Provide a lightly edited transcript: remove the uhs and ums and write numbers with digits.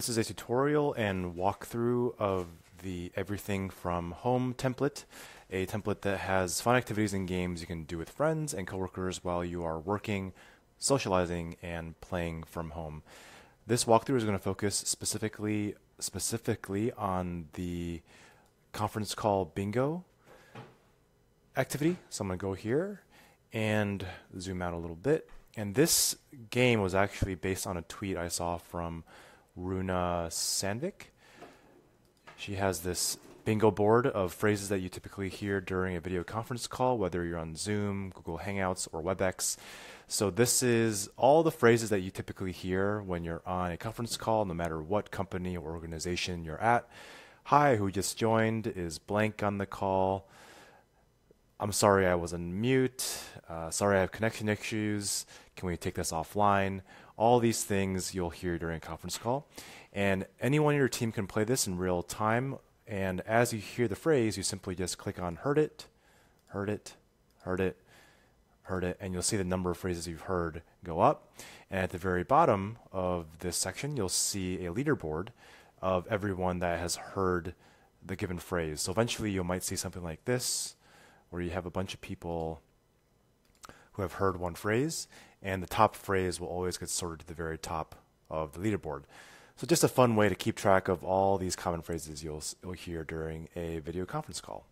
This is a tutorial and walkthrough of the Everything From Home template, a template that has fun activities and games you can do with friends and coworkers while you are working, socializing, and playing from home. This walkthrough is going to focus specifically on the conference call bingo activity. So I'm going to go here and zoom out a little bit. And this game was actually based on a tweet I saw from Runa Sandvik. She has this bingo board of phrases that you typically hear during a video conference call, whether you're on Zoom, Google Hangouts, or WebEx. So this is all the phrases that you typically hear when you're on a conference call, no matter what company or organization you're at. Hi, who just joined? Is blank on the call? I'm sorry I was on mute. Sorry I have connection issues. Can we take this offline? All these things you'll hear during a conference call. And anyone in your team can play this in real time. And as you hear the phrase, you simply just click on heard it, heard it, heard it, heard it, and you'll see the number of phrases you've heard go up. And at the very bottom of this section, you'll see a leaderboard of everyone that has heard the given phrase. So eventually you might see something like this, where you have a bunch of people who have heard one phrase, and the top phrase will always get sorted to the very top of the leaderboard. So just a fun way to keep track of all these common phrases you'll hear during a video conference call.